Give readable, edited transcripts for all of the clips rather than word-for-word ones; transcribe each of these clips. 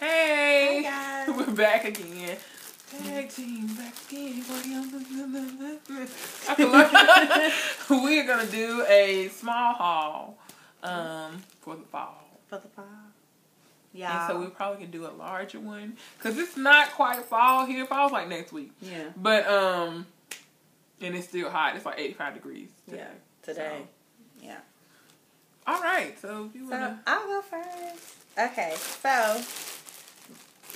Hey! Hi guys. We're back again. Tag team, back again. We're gonna do a small haul for the fall. For the fall. Yeah. And so we probably can do a larger one. Cause it's not quite fall here. Fall's like next week. Yeah. But and it's still hot. It's like 85 degrees today. Yeah. Today. So. Yeah. Alright, so if you wanna I'll go first. Okay, so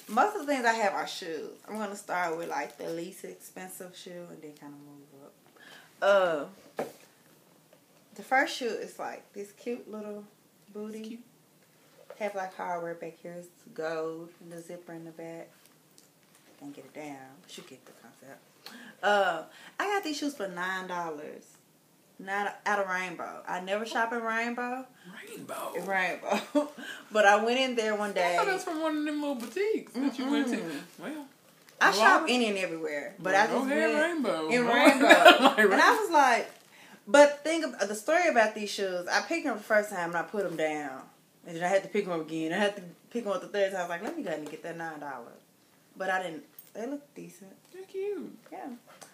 most of the things I have are shoes. I'm gonna start with like the least expensive shoe and then kinda move up. The first shoe is like this cute little booty. It's cute. Have like hardware back here. It's gold and the zipper in the back. I can't get it down, but you get the concept. I got these shoes for $9. Not out of Rainbow. I never shop at Rainbow. Rainbow. But I went in there one day. I thought that's from one of them little boutiques that you went to. Well, I shop any and everywhere, but I just went Rainbow. In Rainbow, and I was like, but think of the story about these shoes. I picked them the first time and I put them down, and then I had to pick them up again. I had to pick them up the third time. I was like, let me go ahead and get that $9, but I didn't. They look decent. They're cute. Yeah.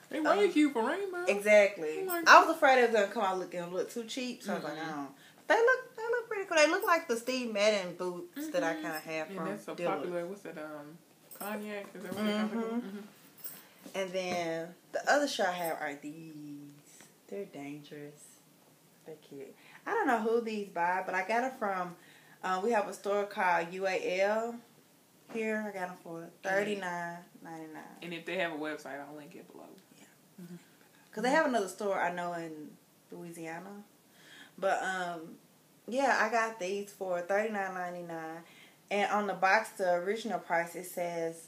They way cute for Rainbow. Exactly. Like, I was afraid it was going to come out looking a little too cheap. So I was like, no. They look pretty cool. They look like the Steve Madden boots that I kind of have from that's so Dillard. Popular. What's that? Cognac? Is that what they call it? And then the other shoe I have are these. They're dangerous. They're cute. I don't know who these buy, but I got them from, we have a store called UAL. Here, I got them for $39.99. And if they have a website, I'll link it below. Yeah. Because they have another store, I know, in Louisiana. But, yeah, I got these for $39.99. And on the box, the original price, it says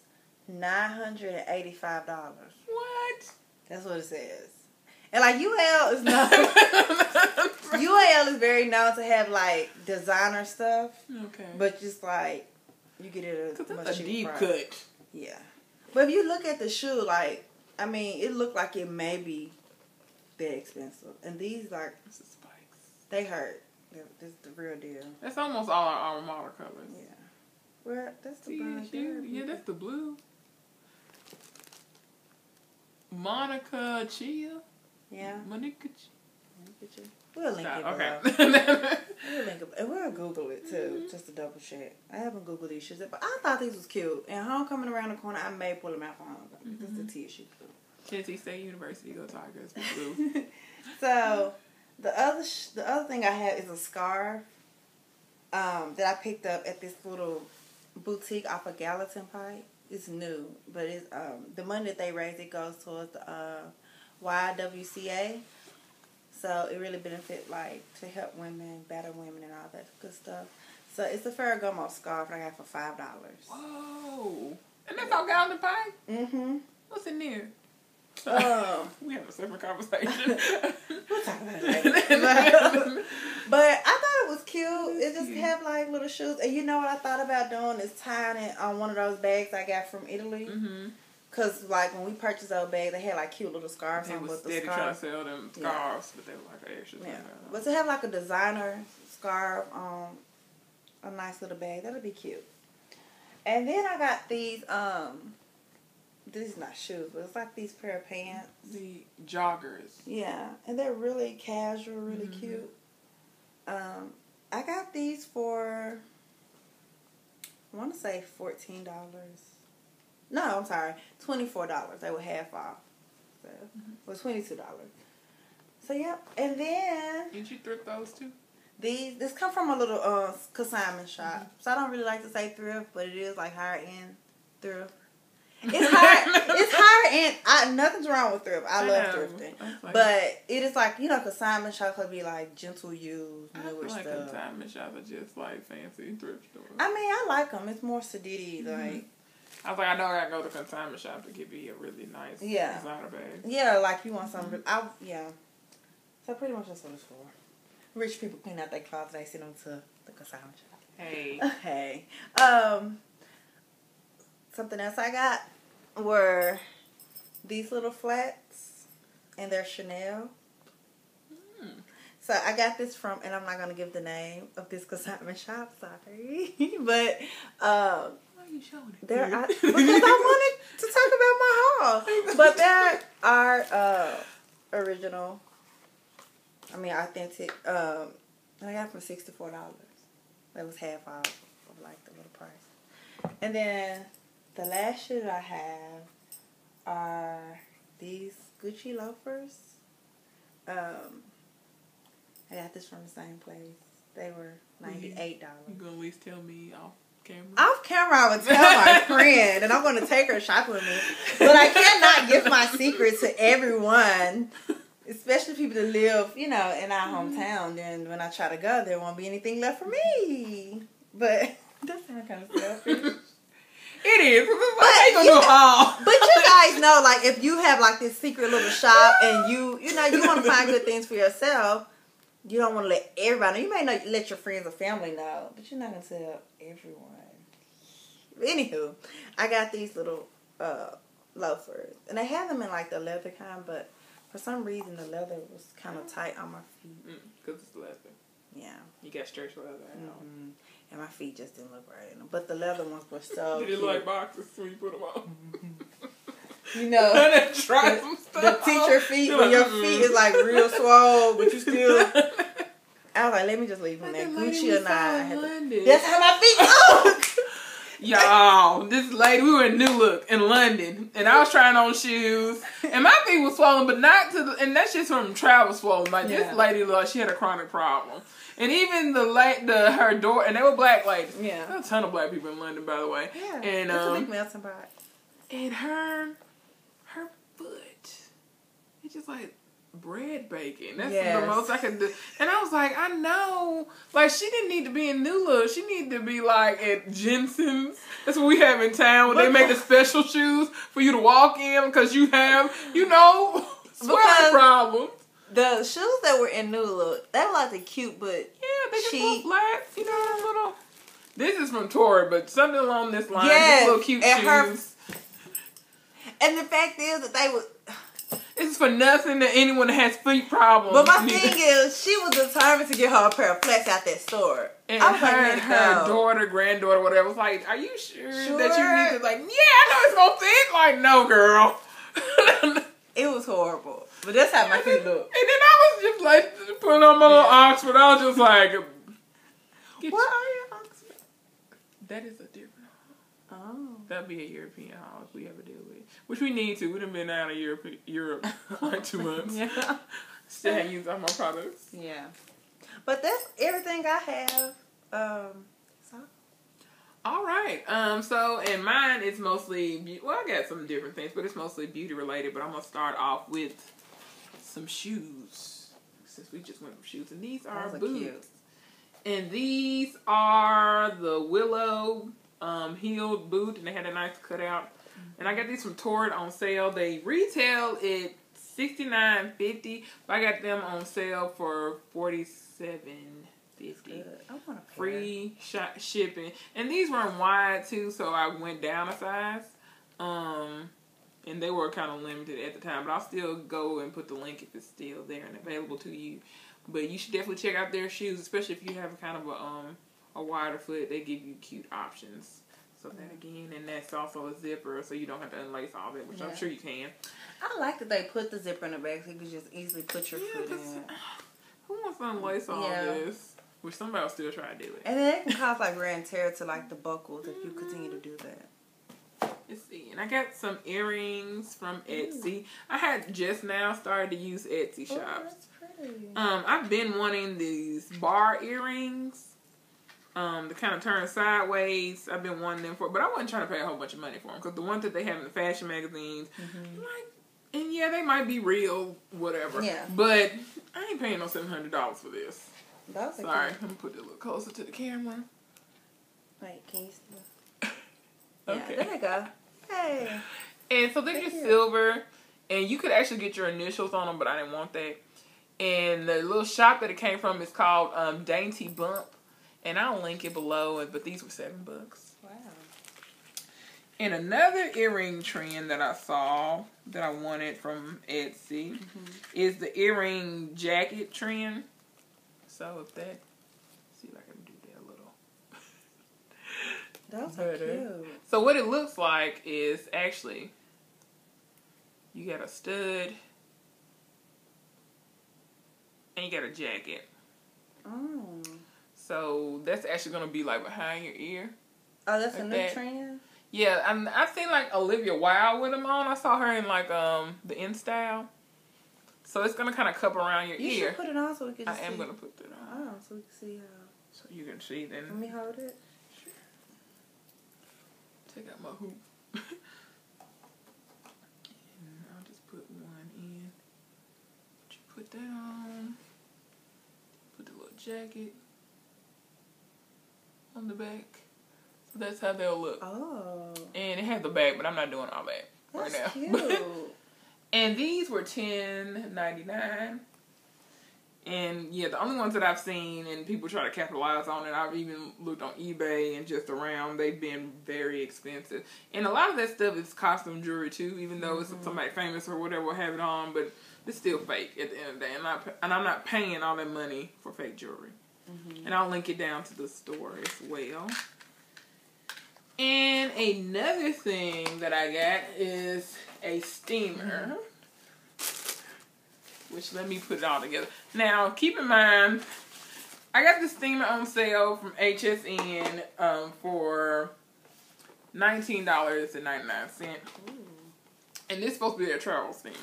$985. What? That's what it says. And, like, UAL is not... UAL is very known to have, like, designer stuff. Okay. But just, like... You get it at a much cheaper price. Cut. Yeah. But if you look at the shoe, like, I mean, it looked like it may be that expensive. And these, like, this is spikes. They hurt. This is the real deal. That's almost all our alma mater colors. Yeah. Well, that's the blue. Yeah, that's the blue. Monica Chia. Yeah. Monica Chia. We'll link it below. We'll link it, and we'll Google it too, just to double check. I haven't Googled these shoes, but I thought these was cute. And homecoming around the corner, I may pull them out for homecoming. This is the TSU blue. Tennessee State University, go Tigers. Blue. So the other thing I have is a scarf that I picked up at this little boutique off of Gallatin Pike. It's new, but it's the money that they raise, it goes towards the YWCA. So it really benefits, like, to help women, better women, and all that good stuff. So it's a Ferragamo scarf that I got for $5. Whoa. And that's all Gallatin Pike? Mm-hmm. What's in there? We have a separate conversation. We'll talk about it later. But I thought it was cute. It just have, like, little shoes. And you know what I thought about doing is tying it on one of those bags I got from Italy. Mm-hmm. Cause like when we purchased those bags, they had like cute little scarves on with the scarves. They were trying to sell them scarves, but they were like extra. Yeah, but to have like a designer scarf on a nice little bag, that'll be cute. And then I got these. This is not shoes, but it's like these pair of pants. The joggers. Yeah, and they're really casual, really cute. I got these for I want to say $14. No, I'm sorry. $24. They were half off. So it was $22. So yep. And then did you thrift those too? These come from a little consignment shop. So I don't really like to say thrift, but it is like higher end thrift. It's higher. It's higher end. Nothing's wrong with thrift. I love thrifting, like, but it is like, you know, consignment shops could be like gentle use, newer stuff. Consignment shops are just like fancy thrift stores. I mean, I like them. It's more sedity, like. I was like, I know I gotta go to the consignment shop to give me a really nice designer bag. Yeah, like you want something. So pretty much that's what it's for. Rich people clean out their closets. They send them to the consignment shop. Hey. Okay. Something else I got were these little flats, and they're Chanel. So I got this from, and I'm not gonna give the name of this consignment shop. Sorry, but. you showing it? There are, because I wanted to talk about my haul. But there are original, I mean authentic, I got it for $64. That was half off of like the little price. And then the last shoe I have are these Gucci loafers. I got this from the same place. They were $98. You're gonna at least tell me off camera? Off camera I would tell my friend and I'm gonna take her shopping with me. But I cannot give my secret to everyone. Especially people that live, you know, in our hometown. Then when I try to go, there won't be anything left for me. But that's not kind of selfish. It is. But you guys know, like, if you have like this secret little shop and you know, you want to find good things for yourself, you don't want to let everybody know. You may not let your friends or family know, but you're not gonna tell everyone. Anywho, I got these little loafers, and they have them in like the leather kind, but for some reason, the leather was kind of tight on my feet. Because it's leather. Yeah. You got stretch leather at home. And my feet just didn't look right in them. But the leather ones were so Did it cute. Like boxes when you put them on? You know, the teacher feet, when your feet is like real swole, but you still... I was like, let me just leave them there. Gucci or not. That's how my feet look! Y'all, this lady, we were in New Look in London, and I was trying on shoes, and my feet were swollen, but not to the, and that's just from travel swollen. Like, this lady, look, she had a chronic problem. And even her door, and they were black ladies. Yeah. There were a ton of black people in London, by the way. Yeah, and, it's a big melting pot. And her foot, it's just like bread baking. That's the most I could do. And I was like, I know. Like, she didn't need to be in New Look. She needed to be, like, at Jensen's. That's what we have in town. When they make the special shoes for you to walk in because you have, you know, swelling problems. The shoes that were in New Look, they were, like, the cute, but yeah, they just look flat. You know, a little. This is from Torrid, but something along this line. Yes, just little cute shoes. And the fact is that they were... It's for nothing to anyone that has feet problems. But my thing is, she was determined to get her a pair of flats out that store. And her daughter, granddaughter, whatever, was like, are you sure that you need to, like, yeah, I know it's gonna fit. Like, no, girl. It was horrible. But that's how my feet look. And then I was just like, putting on my little Oxford. I was just like, what are your Oxford? That is a different. Oh. That'd be a European haul if we ever deal with it. Which we need to. We done been out of Europe like 2 months. Yeah. Still haven't used all my products. Yeah. But that's everything I have. Alright. So, and mine is mostly, well, I got some different things, but it's mostly beauty related. But I'm going to start off with some shoes. Since we just went from shoes. And these are boots. And these are the Willow heeled boot, and they had a nice cutout. And I got these from Torrid on sale. They retail at $69.50, but I got them on sale for $47.50. Free shipping. And these were wide too, so I went down a size. And they were kind of limited at the time, but I'll still go and put the link if it's still there and available to you. But you should definitely check out their shoes, especially if you have kind of a wider foot. They give you cute options. So that again, and that's also a zipper, so you don't have to unlace all that, which I'm sure you can. I like that they put the zipper in the back so you can just easily put your foot in. Who wants to unlace all this? Which somebody will still try to do it. And then it can cause like wear and tear to like the buckles if you continue to do that. Let's see. And I got some earrings from Etsy. I had just now started to use Etsy shops. That's pretty. I've been wanting these bar earrings. They kind of turn sideways. I've been wanting them for, but I wasn't trying to pay a whole bunch of money for them because the ones that they have in the fashion magazines, and yeah, they might be real, whatever. Yeah. But I ain't paying no $700 for this. That's sorry, I'm gonna put it a little closer to the camera. Wait, can you see? Okay. Yeah, there we go. Hey. And so they're just silver, and you could actually get your initials on them, but I didn't want that. And the little shop that it came from is called Dainty Bump. And I'll link it below, but these were $7. Wow. And another earring trend that I saw that I wanted from Etsy is the earring jacket trend. So if that, see if I can do that a little. Those are cute. So what it looks like is actually you got a stud and you got a jacket. Oh. So that's actually gonna be like behind your ear. Oh, that's like a new trend. Yeah, I've seen like Olivia Wilde with them on. I saw her in like the InStyle. So it's gonna kind of cup around your ear. You should put it on so we can. I am gonna put it on. Oh, so we can see how. So you can see then. Let me hold it. Take out my hoop. And I'll just put one in. You put that on. Put the little jacket on the back. So that's how they'll look. Oh. And it has the back, but I'm not doing all that that's right now. Cute. And these were $10.99. And yeah, the only ones that I've seen and people try to capitalize on, and I've even looked on eBay and just around, they've been very expensive. And a lot of that stuff is costume jewelry too, even though it's somebody famous or whatever will have it on, but it's still fake at the end of the day. And I'm not paying all that money for fake jewelry. And I'll link it down to the store as well. And another thing that I got is a steamer. Which, let me put it all together. Now, keep in mind, I got this steamer on sale from HSN for $19.99. And this is supposed to be their travel steamer.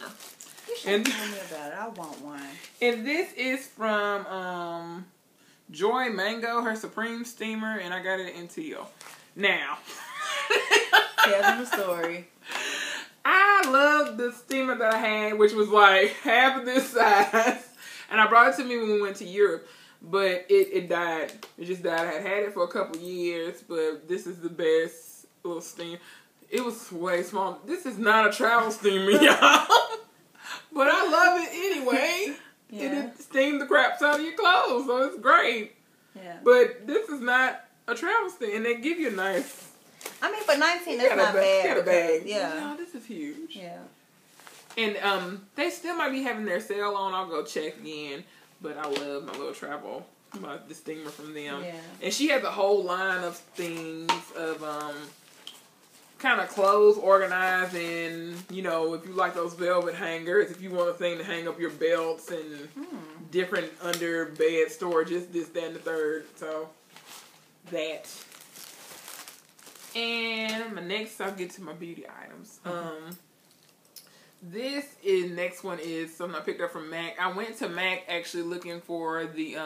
You should tell me about it. I want one. And this is from Joy Mangano, her Supreme steamer, and I got it in teal. Now. Tell them the story. I love the steamer that I had, which was like half of this size, and I brought it to me when we went to Europe, but it died. It just died. I had it for a couple years, but this is the best little steamer. It was way small. This is not a travel steamer, y'all, but I love it anyway. Yeah. It steamed the crap out of your clothes, so it's great. Yeah. But this is not a travel steamer, and they give you a nice... I mean, for $19, that's not bad. You got a bag. Yeah. No, this is huge. Yeah. And they still might be having their sale on. I'll go check in. But I love my little travel, the steamer from them. Yeah. And she has a whole line of things of kind of clothes organized, and you know, if you like those velvet hangers, if you want a thing to hang up your belts and different under bed storages, this, that, and the third. So that. And my next, I'll get to my beauty items. This is next one is something I picked up from MAC. I went to MAC actually looking for the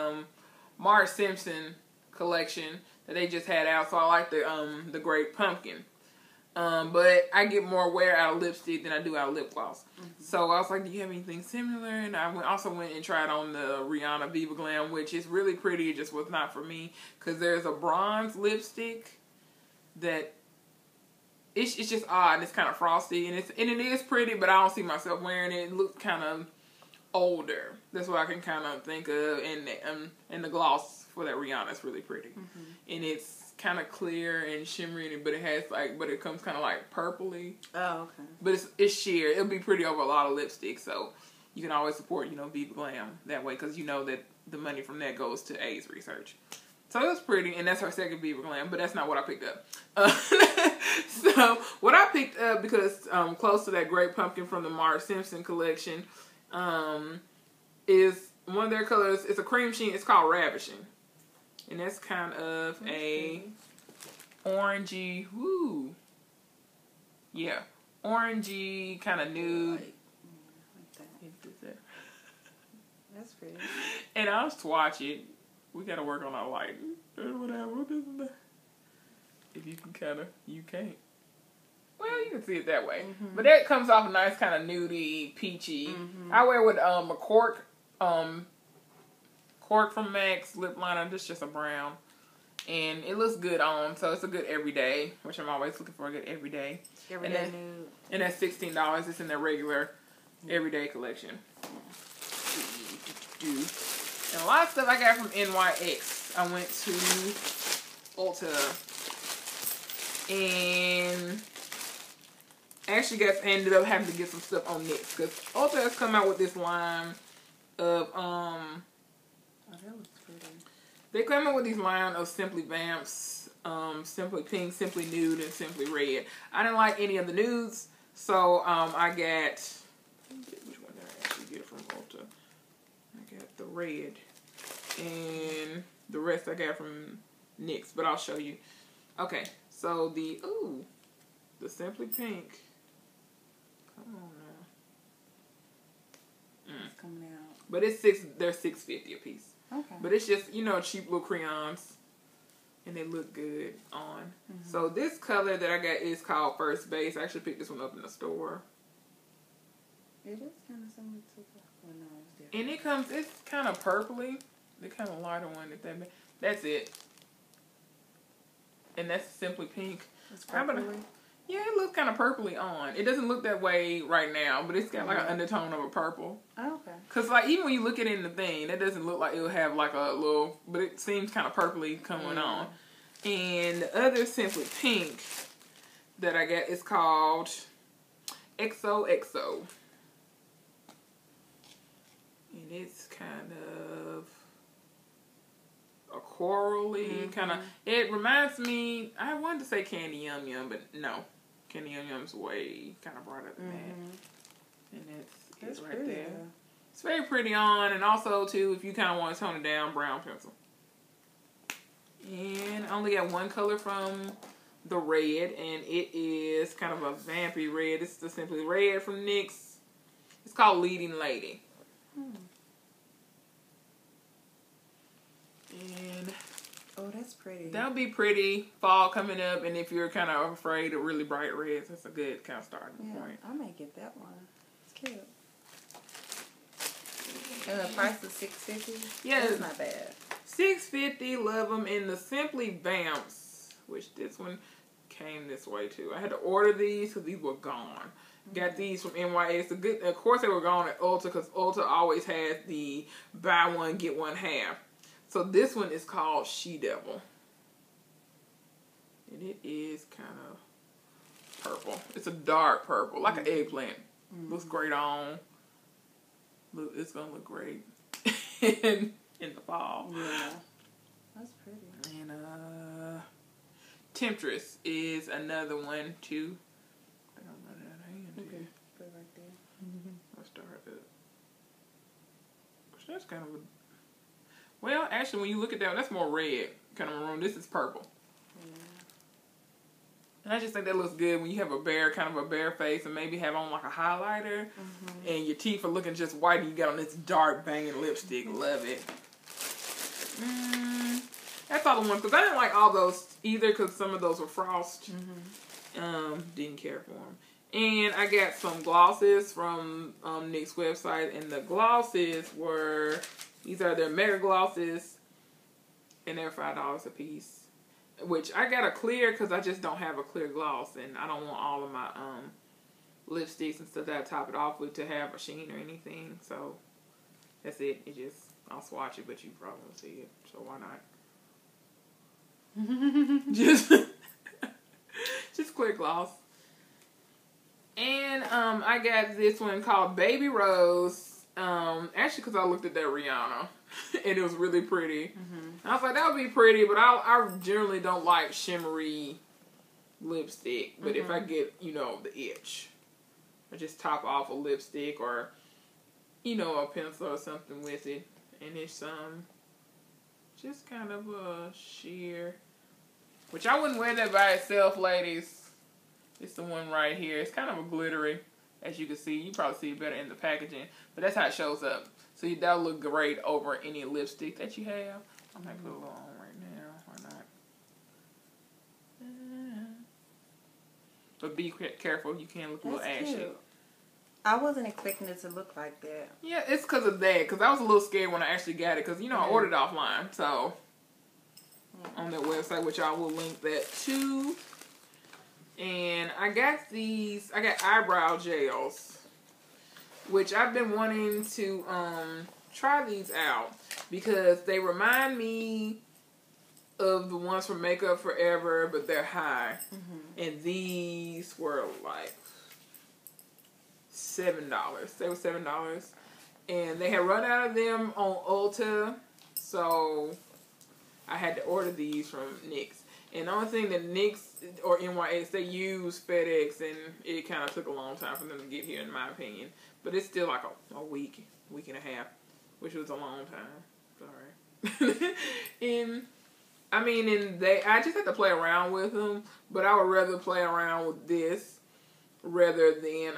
Marc Simpson collection that they just had out. So I like the Great Pumpkin, but I get more wear out of lipstick than I do out of lip gloss. So I was like, do you have anything similar? And I also went and tried on the Rihanna Viva Glam, which is really pretty. It just was not for me because there's a bronze lipstick that it's just odd, and it's kind of frosty, and it is pretty, but I don't see myself wearing it. It looks kind of older. That's what I can kind of think of. And the gloss for that Rihanna is really pretty, and it's kind of clear and shimmery, but it comes kind of like purpley. Oh, okay. But it's sheer. It'll be pretty over a lot of lipstick, so you can always support Viva Glam that way, because you know that the money from that goes to AIDS research. So it was pretty, and that's her second Viva Glam, but that's not what I picked up. So what I picked up, because close to that Great Pumpkin from the Marc Simpson collection, is one of their colors. It's a cream sheen. It's called Ravishing, and that's kind of a orangey, orangey kind of nude. Like that. That's pretty. And I'll swatch it. We gotta work on our lighting or whatever. If you can you can't. Well, you can see it that way. But that comes off a nice kind of nudie, peachy. I wear with a cork from Max lip liner. This just a brown, and it looks good on. So it's a good everyday, which I'm always looking for, a good everyday. Everyday nude. And that's $16. It's in their regular everyday collection. And a lot of stuff I got from NYX. I went to Ulta and actually ended up having to get some stuff on NYX, because Ulta has come out with this line of oh, that looks pretty. They come out with these line of Simply Vamps Simply Pink, Simply Nude, and Simply Red. I didn't like any of the nudes, so I got, which one did I actually get from Ulta? I got the red, and the rest I got from NYX, but I'll show you. Okay, so the, ooh, the Simply Pink. Come on now. It's coming out. But it's they're $6.50 a piece. Okay. But it's just, you know, cheap little crayons. And they look good on. Mm-hmm. So this color that I got is called First Base. I actually picked this one up in the store. It is kind of similar to the, well, no, it's different. And it comes, it's kind of purpley. The kind of lighter one. That's it. And that's Simply Pink. It's purpley. Yeah, it looks kind of purpley on. It doesn't look that way right now, but it's got like an undertone of a purple. Oh, okay. Because like even when you look at it in the thing, it doesn't look like it'll have like a little, but it seems kind of purpley coming on. And the other Simply Pink that I got is called XOXO. And it's kind of a corally kind of, it reminds me, I wanted to say Candy Yum Yum, but no. Candy Yum Yum's way kind of brighter than that. And it's right pretty, there. Yeah. It's very pretty on, and also too, if you kind of want to tone it down, brown pencil. And I only got one color from the red, and it is kind of a vampy red. It's the Simply Red from NYX. It's called Leading Lady. And oh, that's pretty. That'll be pretty. Fall coming up, and if you're kind of afraid of really bright reds, that's a good kind of starting point. I may get that one. It's cute. And the price is $6.50. Yeah, it's not bad. $6.50. Love them in the Simply Bounce, which this one came this way too. I had to order these because these were gone. Got these from NYS. The good, of course, they were gone at Ulta because Ulta always has the buy one get one half. So this one is called She Devil. And it is kind of purple. It's a dark purple, like an eggplant. Looks great on. Look, it's going to look great in the fall. Yeah. That's pretty. And Temptress is another one too. I think I'm running out of hand. Okay. Put it right there. I'll start it. That's kind of a, well, actually, when you look at that one, that's more red, kind of maroon. This is purple. And I just think that looks good when you have a bare, kind of a bare face and maybe have on like a highlighter and your teeth are looking just white and you got on this dark banging lipstick. Love it. That's all the ones, because I didn't like all those either because some of those were frost. Didn't care for them. And I got some glosses from NYX website, and the glosses were... These are their Mega Glosses, and they're $5 a piece. Which I got a clear because I just don't have a clear gloss, and I don't want all of my lipsticks and stuff that I top it off with to have a sheen or anything. So that's it. It just, I'll swatch it, but you probably won't see it. So why not? just clear gloss. And I got this one called Baby Rose. Actually, because I looked at that Rihanna, and it was really pretty. And I was like, that would be pretty, but I generally don't like shimmery lipstick. But if I get, you know, the itch, I just top off a lipstick or, you know, a pencil or something with it. And it's, just kind of a sheer, which I wouldn't wear that by itself, ladies. It's the one right here. It's kind of a glittery. As you can see, you probably see it better in the packaging, but that's how it shows up. So that'll look great over any lipstick that you have. I'm not gonna put it on right now, or not. But be careful, you can look a little ashy. Cute. I wasn't expecting it to look like that. Yeah, it's because of that, because I was a little scared when I actually got it, because, you know, I ordered it offline, so. On that website, which I will link that to. And I got these, I got eyebrow gels, which I've been wanting to try these out because they remind me of the ones from Makeup Forever, but they're high. And these were like $7. They were $7. And they had run out of them on Ulta, so I had to order these from NYX. And the only thing that NYX or NYX, they use FedEx, and it kind of took a long time for them to get here, in my opinion. But it's still like a week, week and a half, which was a long time. Sorry. And I mean, and I just had to play around with them, but I would rather play around with this rather than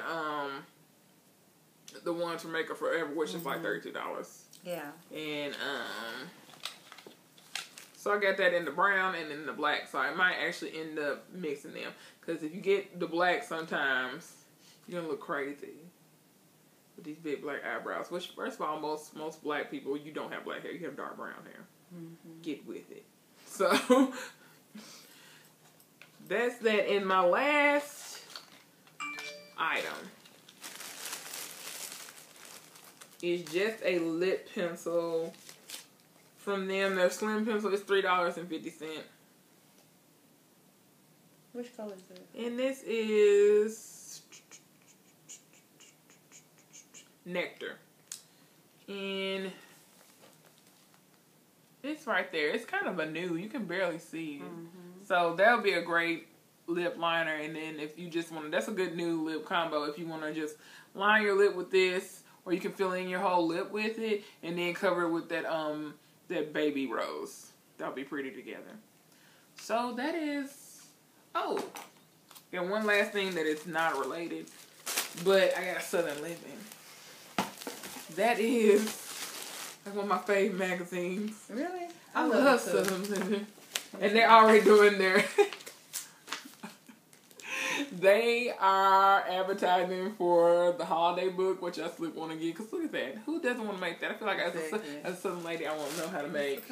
the ones from Makeup Forever, which is like $32. Yeah. And so I got that in the brown and in the black, so I might actually end up mixing them. Because if you get the black sometimes, you're going to look crazy with these big black eyebrows. Which, first of all, most black people, you don't have black hair. You have dark brown hair. Mm-hmm. Get with it. So, that's that. In my last item is just a lip pencil from them. Their slim pencil is $3.50. Which color is it? And this is Nectar. And it's right there. It's kind of a new. You can barely see it. Mm-hmm. So that'll be a great lip liner. And then if you just want to, that's a good new lip combo. If you want to just line your lip with this, or you can fill in your whole lip with it, and then cover it with that that baby rose. That'll be pretty together. So that is, oh, and one last thing that is not related, but I got Southern Living. That is like one of my fave magazines. Really? I love Southern Living. And they're already doing their, they are advertising for the holiday book, which I still want to get. Because look at that. Who doesn't want to make that? I feel like as a Southern lady, I want to know how to make.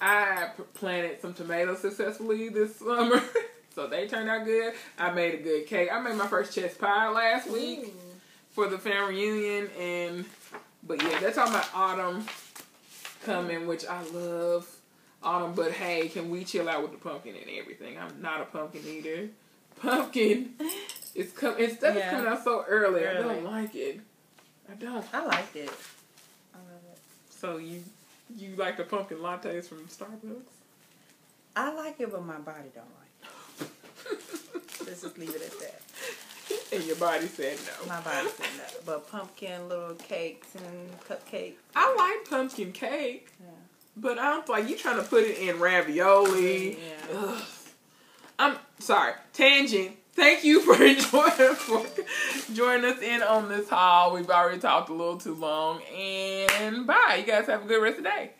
I planted some tomatoes successfully this summer. So they turned out good. I made a good cake. I made my first chest pie last week for the family reunion. But yeah, that's all my autumn coming, which I love autumn. But hey, can we chill out with the pumpkin and everything? I'm not a pumpkin eater. Pumpkin, it's coming out so early. I don't like it. I like it. I love it. So you like the pumpkin lattes from Starbucks? I like it, but my body don't like it. Let's just leave it at that. And your body said no. My body said no. But pumpkin little cakes and cupcakes. I like pumpkin cake. Yeah. But I'm like, you trying to put it in ravioli. Yeah. Ugh. I'm sorry, tangent. Thank you for joining us in on this haul. We've already talked a little too long. And bye. You guys have a good rest of the day.